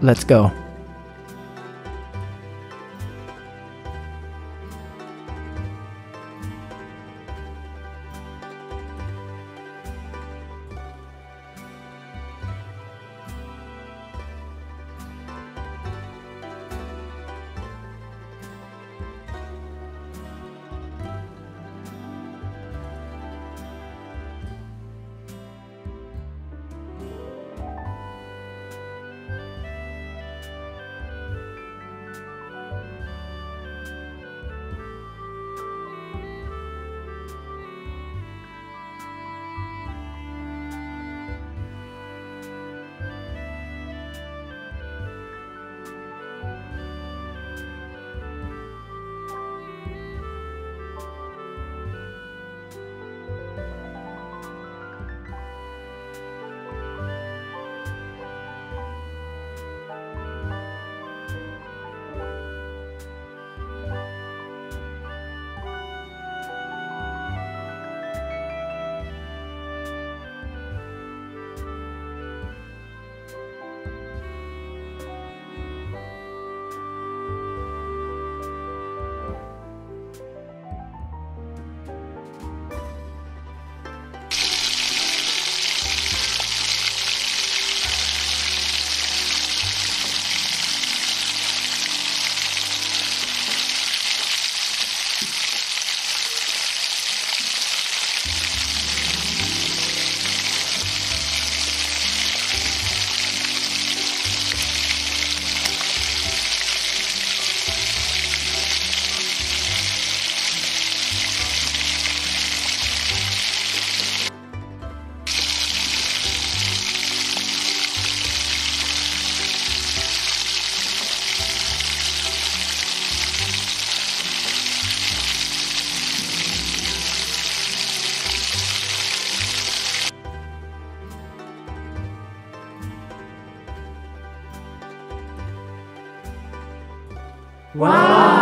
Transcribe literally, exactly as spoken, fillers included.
Let's go. Wow!